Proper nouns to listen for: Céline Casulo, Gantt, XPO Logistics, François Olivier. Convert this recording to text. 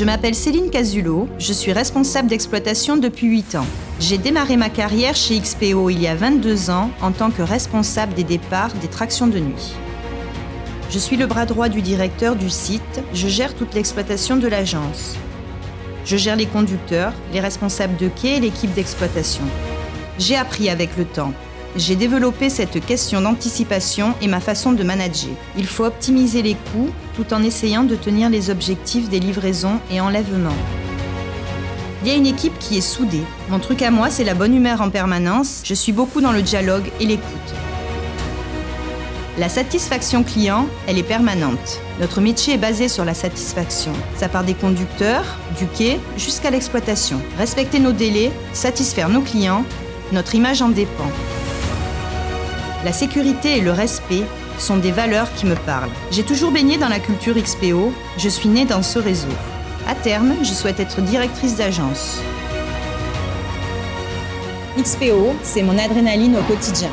Je m'appelle Céline Casulo, je suis responsable d'exploitation depuis 8 ans. J'ai démarré ma carrière chez XPO il y a 22 ans en tant que responsable des départs des tractions de nuit. Je suis le bras droit du directeur du site, je gère toute l'exploitation de l'agence. Je gère les conducteurs, les responsables de quai et l'équipe d'exploitation. J'ai appris avec le temps. J'ai développé cette question d'anticipation et ma façon de manager. Il faut optimiser les coûts tout en essayant de tenir les objectifs des livraisons et enlèvements. Il y a une équipe qui est soudée. Mon truc à moi, c'est la bonne humeur en permanence. Je suis beaucoup dans le dialogue et l'écoute. La satisfaction client, elle est permanente. Notre métier est basé sur la satisfaction. Ça part des conducteurs, du quai, jusqu'à l'exploitation. Respecter nos délais, satisfaire nos clients, notre image en dépend. La sécurité et le respect sont des valeurs qui me parlent. J'ai toujours baigné dans la culture XPO, je suis née dans ce réseau. À terme, je souhaite être directrice d'agence. XPO, c'est mon adrénaline au quotidien.